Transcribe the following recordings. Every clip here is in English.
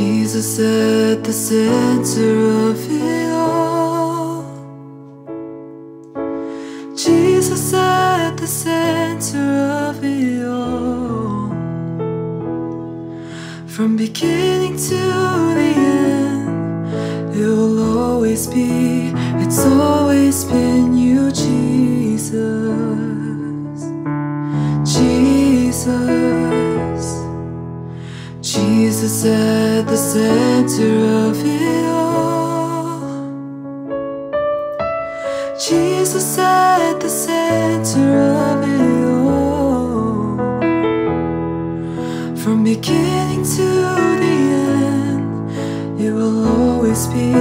Jesus at the center of it all. Jesus at the center of it all. From beginning to the end, it will always be, it's always been you, Jesus. Jesus at the center of it all. Jesus at the center of it all. From beginning to the end, it will always be,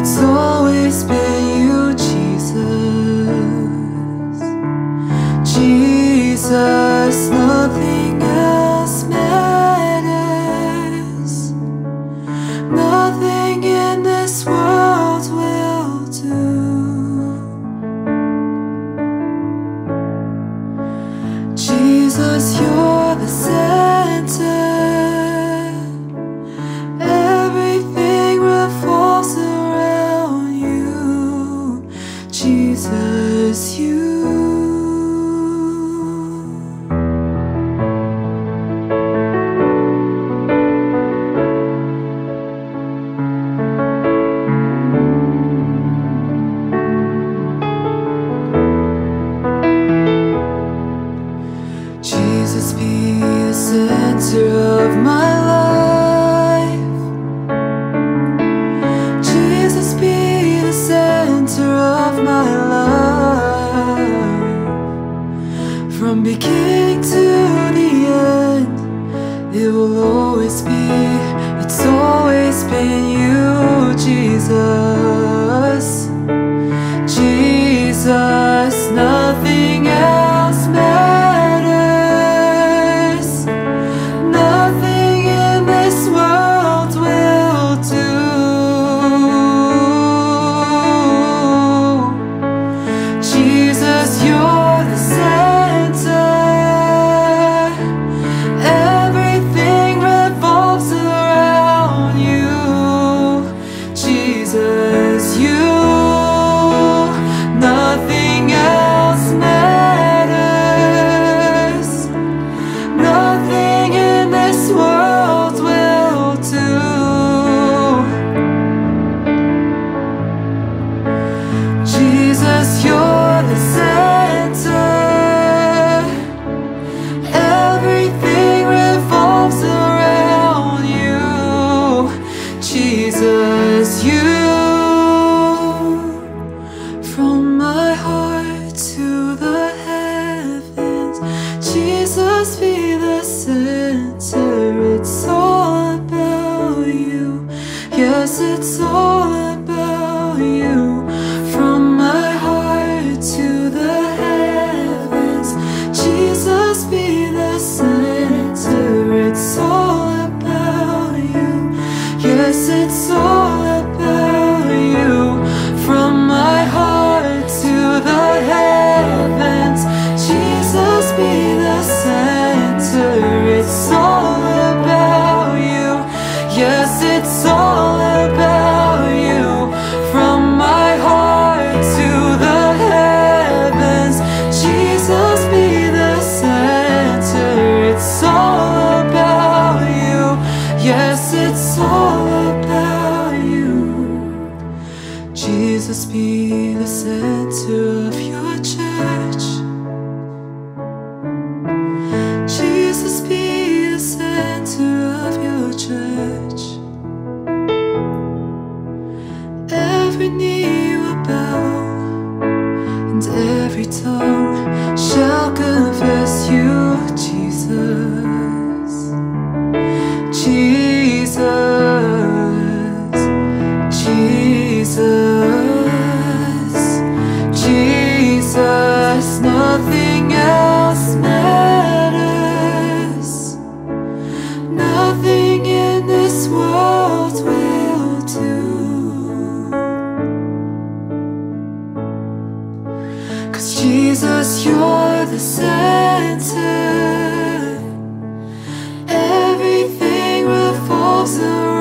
it's always been you, Jesus. Jesus, nothing else matters. Nothing in this world will do. Jesus, you're the center. Everything revolves around you, Jesus, you. Jesus, be the center of my life. Jesus, be the center of my life. From beginning to the end, it will always be, it's always been you, Jesus. Jesus, nothing else matters. It's all about you. Yes, it's all about you. From my heart to the heavens, Jesus, be the center. It's all about you. Yes, it's all about you. From my heart to the heavens, Jesus, be the center. It's all about you. Yes, it's all about you. From my heart to the heavens, Jesus, be the center. It's all about you. Yes, it's all about you. Jesus, be the center of your church. Jesus, be the center of your church. Every knee will bow, and every tongue shall confess you, Jesus. Jesus, Jesus, Jesus, nothing else matters. Nothing in this world will do. Jesus, you're the center. Everything revolves around.